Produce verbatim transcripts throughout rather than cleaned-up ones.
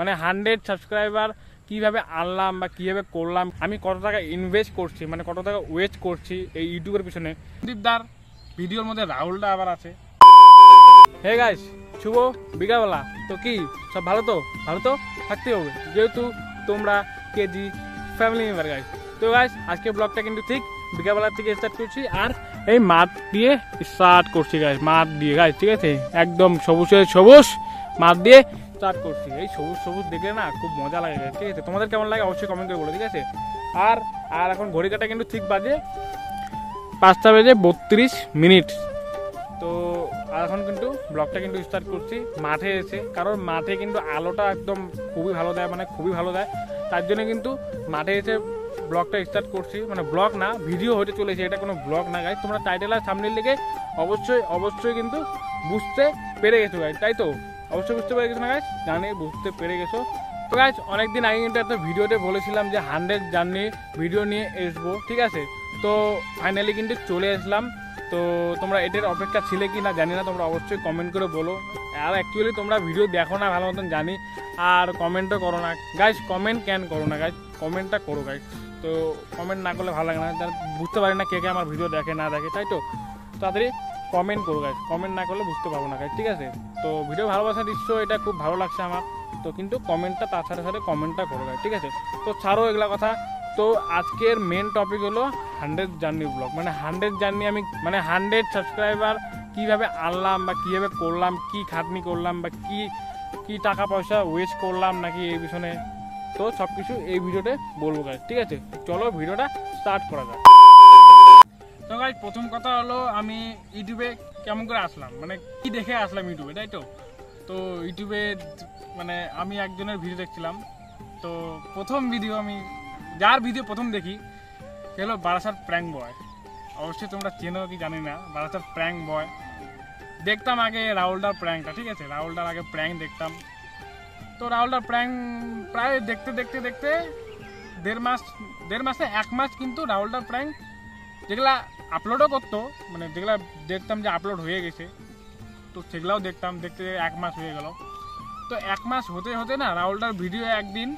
मैंने hundred subscriber কিভাবে আনলাম বা কিভাবে করলাম, আমি কত টাকা ইনভেস্ট করছি, মানে কত টাকা ওয়েস্ট করছি এই ইউটিউবের পিছনে। সন্দীপদার ভিডিওর মধ্যে রাহুলদা আবার আছে। হে গাইস, শুভ বিকালবেলা। তো কি সব ভালো? তো ভালো তো থাকতে হবে, যেহেতু তোমরা কেজি ফ্যামিলি মেম্বার গাইস। তো গাইস, আজকে ব্লগটা কিন্তু ঠিক বিকালবেলা থেকে স্টার্ট করছি আর এই মাঠ দিয়ে স্টার্ট করছি গাইস। মাঠ দিয়ে গাইস, ঠিক আছে, একদম সবুজ সবুজ মাঠ দিয়ে স্টার্ট করছি। এই সবুজ সবুজ দেখলে না খুব মজা লাগে, ঠিক আছে। তোমাদের কেমন লাগে অবশ্যই কমেন্ট করে বলো, ঠিক আছে। আর আর এখন ঘড়ি কাটা কিন্তু ঠিক বাজে পাঁচটা বেজে বত্রিশ মিনিট। তো এখন কিন্তু ব্লগটা কিন্তু স্টার্ট করছি মাঠে এসে, কারণ মাঠে কিন্তু আলোটা একদম খুবই ভালো দেয়, মানে খুবই ভালো দেয়। তার জন্য কিন্তু মাঠে এসে ব্লগটা স্টার্ট করছি, মানে ব্লগ না ভিডিও হতে চলেছে, এটা কোনো ব্লগ না গাইস। তোমরা টাইটেল আর সামনের দিকে অবশ্যই অবশ্যই কিন্তু বুঝতে পেরে গেছো গাইস, তাই তো? অবশ্যই বুঝতে পেরে গেছো না গাইস? জানি বুঝতে পেরে গেছো। তো গাইস, অনেকদিন আগে কিন্তু একটা ভিডিওতে বলেছিলাম যে হান্ড্রেড জার্নি ভিডিও নিয়ে আসবো, ঠিক আছে। তো ফাইনালি কিন্তু চলে আসলাম। তো তোমরা এটার অপেক্ষা ছিলে কি না জানি না, তোমরা অবশ্যই কমেন্ট করে বলো। আর অ্যাকচুয়ালি তোমরা ভিডিও দেখো না ভালো মতন জানি, আর কমেন্টও করো না গাইস। কমেন্ট কেন করো না গাইস? কমেন্টটা করো গাইস। তো কমেন্ট না করলে ভালো লাগে না, বুঝতে পারি না কে কে আমার ভিডিও দেখে না দেখে, তাই তো? তাড়াতাড়ি কমেন্ট করো গাইস, কমেন্ট না করলে বুঝতে পারবো না গাইস, ঠিক আছে। তো ভিডিও ভালোবাসা দিচ্ছ, এটা খুব ভালো লাগছে আমার। তো কিন্তু কমেন্টটা তার সাথে সাথে কমেন্টটা করো গাইস, ঠিক আছে। তো ছাড়ো এগুলা কথা। তো আজকের মেন টপিক হলো হান্ড্রেড জার্নি ব্লগ, মানে হান্ড্রেড জার্নি আমি মানে হান্ড্রেড সাবস্ক্রাইবার কীভাবে আনলাম বা কীভাবে করলাম, কি খাটনি করলাম বা কি কি টাকা পয়সা ওয়েস্ট করলাম নাকি এই পিছনে, তো সব কিছু এই ভিডিওতে বলবো গাইস, ঠিক আছে। চলো ভিডিওটা স্টার্ট করা যাক। তো গাইস, প্রথম কথা হলো আমি ইউটিউবে কেমন করে আসলাম, মানে কি দেখে আসলাম ইউটিউবে, তাই তো? তো ইউটিউবে মানে আমি একজনের ভিডিও দেখছিলাম। তো প্রথম ভিডিও আমি যার ভিডিও প্রথম দেখি সে হলো বারাসাত প্র্যাঙ্ক বয়। অবশ্যই তোমরা চেনো কি জানি না, বারাসাত প্র্যাঙ্ক বয়। দেখতাম আগে রাহুলদার প্র্যাঙ্কটা, ঠিক আছে, রাহুলদার আগে প্র্যাঙ্ক দেখতাম। তো রাহুলদার প্র্যাঙ্ক প্রায় দেখতে দেখতে দেখতে দেড় মাস দেড় মাসে এক মাস কিন্তু রাহুলদার প্র্যাঙ্ক যেগুলা আপলোডও করতো, মানে যেগুলা দেখতাম যে আপলোড হয়ে গেছে, তো সেগুলাও দেখতাম। দেখতে এক মাস হয়ে গেল। তো এক মাস হতে হতে না রাহুলদার ভিডিও একদিন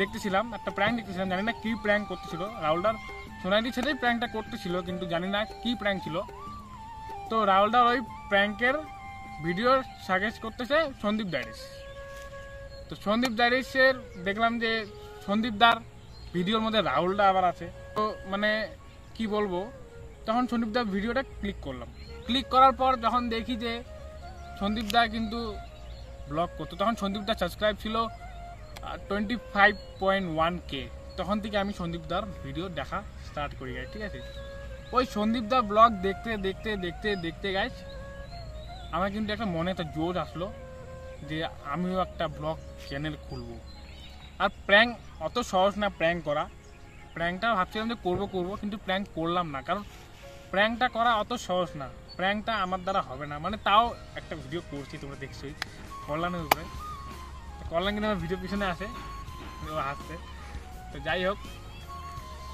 দেখতেছিলাম, একটা প্র্যাঙ্ক দেখতেছিলাম, জানি না কী প্র্যাঙ্ক করতেছিল। রাহুলদার সোনালির সাথেই প্র্যাঙ্কটা করতেছিল, কিন্তু জানি না কী প্র্যাঙ্ক ছিল। তো রাহুলদার ওই প্র্যাঙ্কের ভিডিও সাজেস্ট করতেছে সন্দীপ ডায়ারিস। তো সন্দীপ ডায়ারিসের দেখলাম যে সন্দীপদার ভিডিওর মধ্যে রাহুলদা আবার আছে। তো মানে কি বলবো, তখন সন্দীপদার ভিডিওটা ক্লিক করলাম। ক্লিক করার পর যখন দেখি যে সন্দীপদা কিন্তু ব্লগ করতো, তখন সন্দীপদার সাবস্ক্রাইব ছিল twenty five point one K. তখন থেকে আমি সন্দীপদার ভিডিও দেখা স্টার্ট করি গাইস, ঠিক আছে। ওই সন্দীপদার ব্লগ দেখতে দেখতে দেখতে দেখতে গাইস আমার কিন্তু একটা মনে একটা জোর আসলো যে আমিও একটা ব্লগ চ্যানেল খুলবো। আর প্র্যাঙ্ক অত সহজ না প্র্যাঙ্ক করা, প্র্যাঙ্কটা ভাবছিলাম যে করবো করবো কিন্তু প্র্যাঙ্ক করলাম না, কারণ প্র্যাঙ্কটা করা অত সহজ না, প্র্যাঙ্কটা আমার দ্বারা হবে না। মানে তাও একটা ভিডিও করছি, তোমরা দেখছোই, কল্যাণের উপরে। কল্যাণ কিন্তু আমার ভিডিও পিছনে আসে, আসছে। তো যাই হোক,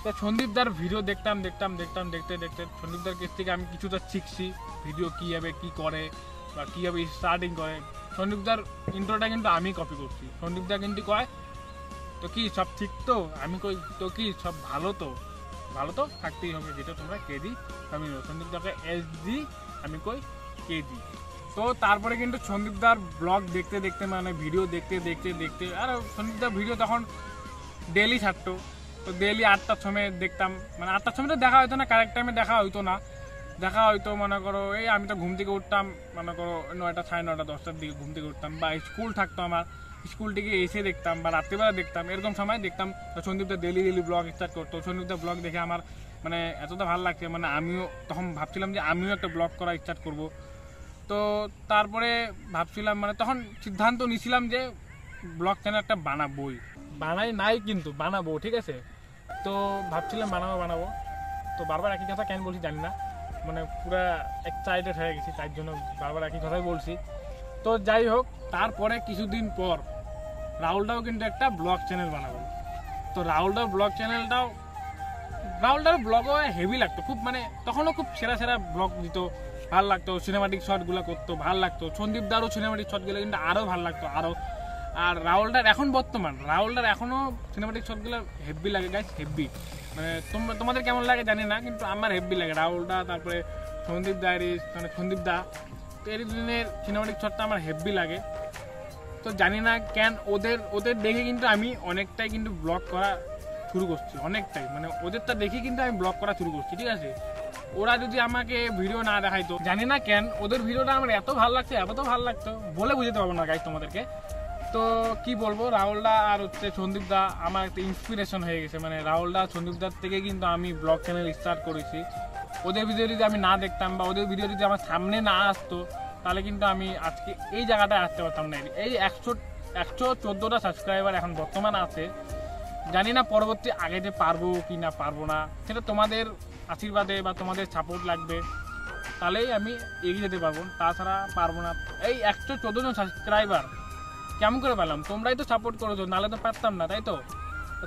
তো সন্দীপদার ভিডিও দেখতাম দেখতাম দেখতাম দেখতে দেখতে সন্দীপদার কাছ থেকে আমি কিছুটা শিখছি ভিডিও কীভাবে কী করে বা কীভাবে স্টার্টিং করে। সন্দীপদার ইন্ট্রোটা কিন্তু আমি কপি করছি। সন্দীপদা কিন্তু কয়, তো কি সব ঠিক তো? আমি কই, তো কি সব ভালো তো? ভালো তো থাকতেই হবে, যেটা তোমরা কেজি আমি। সন্দীপদাকে এস ডি, আমি কই কেজি। তো তারপরে কিন্তু সন্দীপদার ব্লগ দেখতে দেখতে মানে ভিডিও দেখতে দেখতে দেখতে আর সন্দীপদার ভিডিও তখন ডেলি ছাড়তো। তো ডেলি আটটার সময় দেখতাম, মানে আটটার সময় তো দেখা হইতো না, কারেক্ট টাইমে দেখা হইতো না। দেখা হইতো মনে করো এই আমি তো ঘুম থেকে উঠতাম মনে করো নয়টা সাড়ে নটা দশটার দিকে ঘুম থেকে উঠতাম, বা স্কুল থাকতো আমার, স্কুল থেকে এসে দেখতাম বা রাত্রিবেলা দেখতাম, এরকম সময় দেখতাম। তো সন্দীপদা ডেলি ডেলি ব্লগ স্টার্ট করতো। সন্দীপদা ব্লগ দেখে আমার মানে এতটা ভালো লাগছে, মানে আমিও তখন ভাবছিলাম যে আমিও একটা ব্লগ করা স্টার্ট করব। তো তারপরে ভাবছিলাম মানে তখন সিদ্ধান্ত নিয়েছিলাম যে ব্লগ চ্যানেল একটা বানাবোই, বানাই নাই কিন্তু বানাবো, ঠিক আছে। তো ভাবছিলাম বানাবো বানাবো তো বারবার একই কথা কেন বলছি জানি না, মানে পুরা এক্সাইটেড হয়ে গেছি, তার জন্য বারবার একই কথাই বলছি। তো যাই হোক, তারপরে কিছুদিন পর রাহুলদাও কিন্তু একটা ব্লগ চ্যানেল বানাবো। তো রাহুলদার ব্লগ চ্যানেলটাও রাহুলদার ব্লগও হেভি লাগতো খুব, মানে তখনও খুব সেরা সেরা ব্লগ দিত, ভাল লাগতো। সিনেমাটিক শটগুলো করতো, ভাল লাগতো। সন্দীপদারও সিনেমাটিক শটগুলো কিন্তু আরও ভাল লাগতো, আরও আর রাউলদার এখন বর্তমান রাউলদার এখনো সিনেম্যাটিক শটগুলো হেভি লাগে गाइस হেভি মানে তোমাদের কেমন লাগে জানি না কিন্তু আমার হেভি লাগে রাউলদা তারপরে সন্দীপ ডায়ারিস মানে সন্দীপ দা এই দুজনের সিনেম্যাটিক শটটা আমার হেভি লাগে তো জানি না কেন ওদের ওদের দেখে কিন্তু আমি অনেকটাই কিন্তু ব্লগ করা শুরু করছি অনেকটাই মানে ওদেরটা দেখে কিন্তু আমি ব্লগ করা শুরু করছি ঠিক আছে ওরা যদি আমাকে ভিডিও না দেখায় তো জানি না কেন ওদের ভিডিওটা আমার এত ভালো লাগছে এত ভালো লাগতো বলে বুঝাতে পারবো না गाइस তোমাদেরকে তো কি বলবো রাহুলদা আর হচ্ছে সন্দীপ দা আমার একটা ইন্সপিরেশন হয়ে গেছে মানে রাহুলদা সন্দীপ দার থেকে কিন্তু আমি ব্লগ চ্যানেল স্টার্ট করেছি ওদের ভিডিও যদি আমি না দেখতাম বা ওদের ভিডিও যদি আমার সামনে না আসতো তাহলে কিন্তু আমি আজকে এই জায়গাটায় আসতে পারতাম না এই একশো একশো চোদ্দোটা সাবস্ক্রাইবার এখন বর্তমান আছে জানি না পরবর্তী আগেতে পারবো কি না পারবো না সেটা তোমাদের আশীর্বাদে বা তোমাদের সাপোর্ট লাগবে তাহলেই আমি এগিয়ে যেতে পারবো তাছাড়া পারবো না এই একশো চোদ্দো জন সাবস্ক্রাইবার কেমন করে পেলাম তোমরাই তো সাপোর্ট করেছো নাহলে তো পারতাম না তাই তো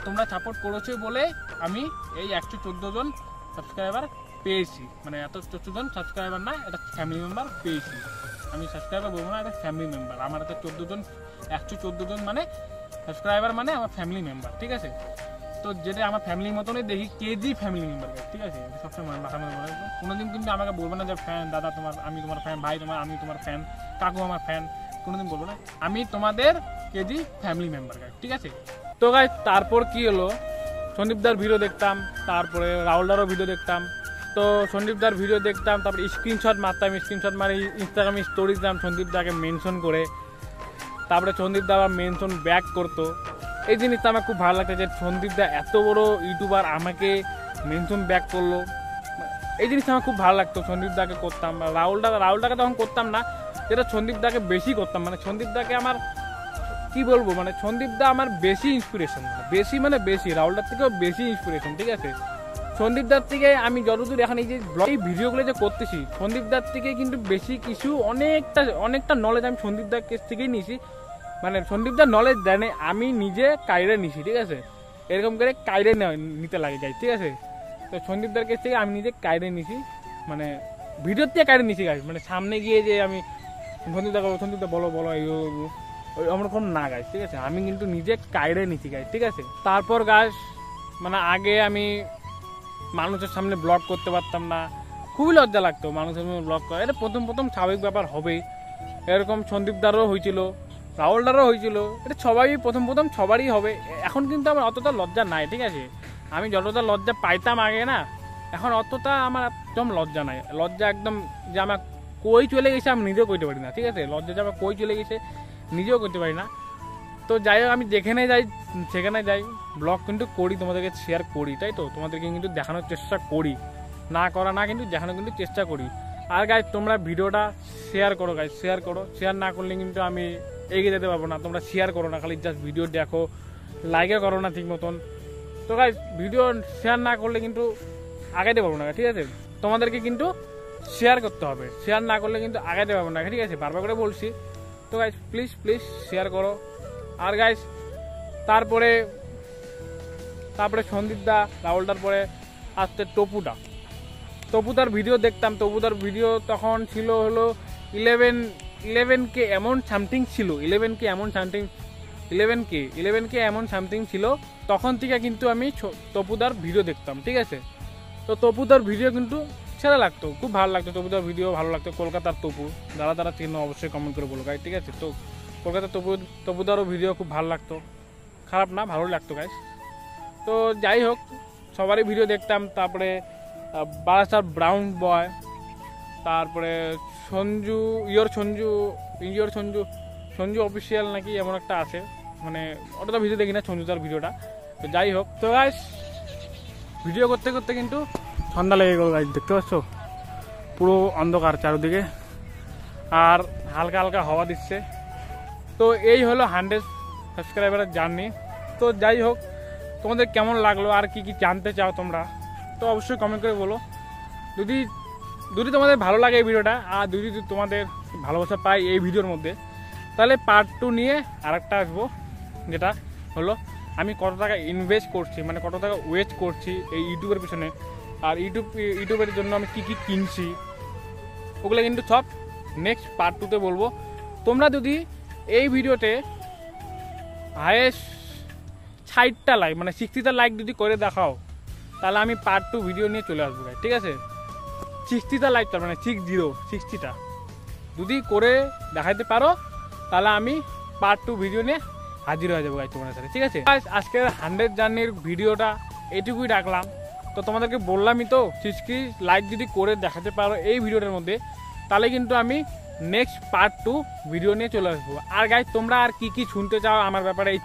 তোমরা সাপোর্ট করেছোই বলে আমি এই একশো চোদ্দো জন সাবস্ক্রাইবার পেয়েছি মানে এত চোদ্দো জন সাবস্ক্রাইবার না এটা ফ্যামিলি মেম্বার পেয়েছি আমি সাবস্ক্রাইবার বলবো না এটা ফ্যামিলি মেম্বার আমার এটা চোদ্দো জন একশো চোদ্দো জন মানে সাবস্ক্রাইবার মানে আমার ফ্যামিলি মেম্বার ঠিক আছে তো যেটা আমার ফ্যামিলির মতনই দেখি কেজি ফ্যামিলি মেম্বার ঠিক আছে সবসময় মাথা মেম্বার কোনোদিন কিন্তু আমাকে বলবো না যে ফ্যান দাদা তোমার আমি তোমার ফ্যান ভাই তোমার আমি তোমার ফ্যান কাকু আমার ফ্যান কোনোদিন বলবো না আমি তোমাদের কেজি ফ্যামিলি মেম্বার গাইস ঠিক আছে তো গাইস তারপর কি হলো সন্দীপদার ভিডিও দেখতাম তারপরে রাহুলদারও ভিডিও দেখতাম তো সন্দীপদার ভিডিও দেখতাম তারপর স্ক্রিনশট মারতাম স্ক্রিনশট মারি ইনস্টাগ্রামে স্টোরিজ দিতাম সন্দীপদাকে মেনশন করে তারপরে সন্দীপদা আবার মেনশন ব্যাক করতো এই জিনিসটা আমার খুব ভালো লাগছে যে সন্দীপদা এত বড় ইউটিউবার আমাকে মেনশন ব্যাক করলো এই জিনিসটা আমার খুব ভালো লাগতো সন্দীপদাকে করতাম রাহুলদা রাহুলদাকে তখন করতাম না যেটা সন্দীপদাকে বেশি করতাম মানে সন্দীপদাকে আমার কি বলবো মানে সন্দীপদা আমার বেশি ইন্সপিরেশন বেশি মানে বেশি রাহুলদার থেকেও বেশি ইন্সপিরেশন ঠিক আছে সন্দীপদার থেকে আমি যতদূর এখন এই যে এই ভিডিওগুলো যে করতেছি সন্দীপদার থেকে কিন্তু বেশি কিছু অনেকটা অনেকটা নলেজ আমি সন্দীপদার কাছ থেকেই নিয়েছি মানে সন্দীপদার নলেজ জানে আমি নিজে কায়রে নিছি ঠিক আছে এরকম করে কায়রে নিতে লাগে যাই ঠিক আছে তো সন্দীপদার কাছ থেকে আমি নিজে কায়রে নিছি মানে ভিডিওর থেকে কায়রে নিছি গাইস মানে সামনে গিয়ে যে আমি সন্দীপদা সন্দীপদা বলো বলো এই আমার কোনো না গাইস ঠিক আছে আমি কিন্তু নিজে কায়রে নিছি গাইস ঠিক আছে তারপর গাইস মানে আগে আমি মানুষের সামনে ব্লগ করতে পারতাম না খুবই লজ্জা লাগতো মানুষের সামনে ব্লগ করা এটা প্রথম প্রথম স্বাভাবিক ব্যাপার হবেই এরকম সন্দীপদারও হয়েছিল রাউলদারও হয়েছিল এটা সবাই প্রথম প্রথম সবারই হবে এখন কিন্তু আমার অতটা লজ্জা নাই ঠিক আছে আমি যতটা লজ্জা পাইতাম আগে না এখন অতটা আমার একদম লজ্জা নাই লজ্জা একদম যে আমার কই চলে গেছে আমি নিজেও করতে পারি না ঠিক আছে লজ্জা যে আমার কই চলে গেছে নিজেও করতে পারি না তো যাই হোক আমি যেখানে যাই সেখানে যাই ব্লগ কিন্তু করি তোমাদেরকে শেয়ার করি তাই তো তোমাদেরকে কিন্তু দেখানোর চেষ্টা করি না করা না কিন্তু দেখানো কিন্তু চেষ্টা করি আর গাইস তোমরা ভিডিওটা শেয়ার করো গাইস শেয়ার করো শেয়ার না করলে কিন্তু আমি এগিয়ে যেতে পারবো না তোমরা শেয়ার করো না খালি জাস্ট ভিডিও দেখো লাইকও করো না ঠিক মতন তো গাইস ভিডিও শেয়ার না করলে কিন্তু আগাইতে পারবো না ঠিক আছে তোমাদেরকে কিন্তু শেয়ার করতে হবে শেয়ার না করলে কিন্তু আগাইতে পারবো না ঠিক আছে বারবার করে বলছি তো গাইস প্লিজ প্লিজ শেয়ার করো আর গাইস তারপরে তারপরে সন্দীপদা রাহুলদার পরে আসতে টপুদা টপুদার ভিডিও দেখতাম টপুদার ভিডিও তখন ছিল হলো ইলেভেন ইলেভেন কে এমন সামথিং ছিল ইলেভেন কে এমন something eleven K eleven K এমন সামথিং ছিল তখন থেকে কিন্তু আমি টপুদার ভিডিও দেখতাম ঠিক আছে তো টপুদার ভিডিও কিন্তু সেরা লাগতো খুব ভালো লাগতো টপুদার ভিডিও ভালো লাগতো কলকাতার টপু যারা তারা চিহ্ন অবশ্যই কমেন্ট করে বলো গাই ঠিক আছে তো কলকাতার টপু টপুদারও ভিডিও খুব ভালো লাগতো খারাপ না ভালো লাগতো গাইস তো যাই হোক সবারই ভিডিও দেখতাম তারপরে বারাসাত ব্রাউন বয় তারপরে Sanju your Sanju your Sanju Sanju official নাকি এমন একটা আছে মানে ওটা তো ভিডিও দেখি না সঞ্জুদার ভিডিওটা তো যাই হোক তো গাইস ভিডিও করতে করতে কিন্তু সন্ধ্যা লেগে গেল গাইস দেখতে পাচ্ছ পুরো অন্ধকার চারদিকে আর হালকা হালকা হাওয়া দিচ্ছে তো এই হলো হান্ড্রেড সাবস্ক্রাইবারের জার্নি তো যাই হোক তোমাদের কেমন লাগলো আর কি কি জানতে চাও তোমরা তো অবশ্যই কমেন্ট করে বলো যদি যদি তোমাদের ভালো লাগে এই ভিডিওটা আর যদি তোমাদের ভালোবাসা পাই এই ভিডিওর মধ্যে তাহলে পার্ট টু নিয়ে আর একটা আসবো যেটা হলো আমি কত টাকা ইনভেস্ট করছি মানে কত টাকা ওয়েস্ট করছি এই ইউটিউবের পিছনে আর ইউটিউব ইউটিউবের জন্য আমি কী কী কিনছি ওগুলো কিন্তু সব নেক্সট পার্ট টুতে বলবো তোমরা যদি এই ভিডিওতে हाएस्ट ষাটটা लाइक मैं सिक्सटीटा लाइक जो कर देखाओ तेल हमें पार्ट टू भिडियो नहीं चले आसब। ठीक है सिक्सटीटा लाइक तो मैं सिक्स जिरो सिक्सटीटा जो कर देखाते पर हमें पार्ट टू भिडियो नहीं हाजिर हो जाए गाइज तुम्हारे साथ। ठीक है आज के हंड्रेड जार्निर भिडियो एटुकु डाकलाम तो तुम्हारे बोललामई तो सिक्सटी लाइक जो कर देखाते पर भिडियोटार मध्य तेल क्योंकि हमें नेक्स्ट पार्ट टू भिडियो नहीं चले आसब। और गाइज तुम्हारा की सुनते चाओ हमारे बेपारे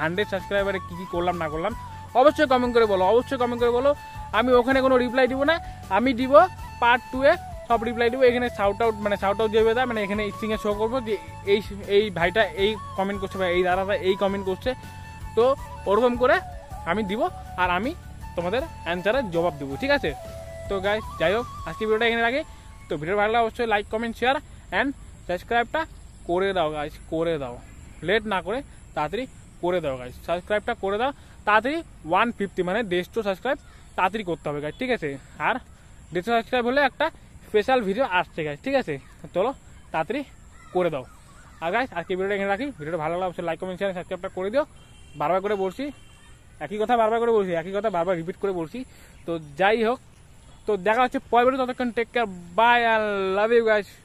हंड्रेड सबसक्राइबारे की करलाम ना करलाम अवश्य कमेंट कर बोलो अवश्य कमेंट कर बोलो हमें ओखाने कोनो रिप्लाई दीब ना हमें दीब पार्ट टू ए सब रिप्लाई दीब एखे साउट आउट मैं साउट आउट जो मैं एखे स्क्रीने शो करब जे भाईटा ये कमेंट कर दादाटा ये कमेंट कर तो ओरकम कर हमें दीब और हमें तुम्हारे अन्सारे जवाब देव। ठीक है तो गाइज जाई होक आज के भिडियो एखे रखी तो भिडियो भालो लागले अवश्य लाइक कमेंट शेयर एंड सबसक्राइबटा करे दाओ गाइज करे दाओ लेट ना करे ताड़ाताड़ी करे दाओ गाइज सबसक्राइबटा करे दाओ ताड़ाताड़ी वन फिफ्टी मैं डेढ़शो सबसक्राइब ताड़ाताड़ी करते होबे गाइज। ठीक है और डेढ़शो सबसक्राइब होले एक स्पेशल भिडियो आसछे गाइज। ठीक है चलो ताड़ाताड़ी करे दाओ और गाइज आज के भिडियो एखे रखी भिडियो भालो लागले अवश्य लाइक कमेंट शेयर सबसक्राइबटा करे दिओ बार बार करे बोलछी एक ही कथा बार बार करे बोलछी एक ही कथा बार बार रिपिट करे बोलछी तो जाई होक तो देखा होच्छे परेर भिडियो ततक्षण take care bye I love you guys.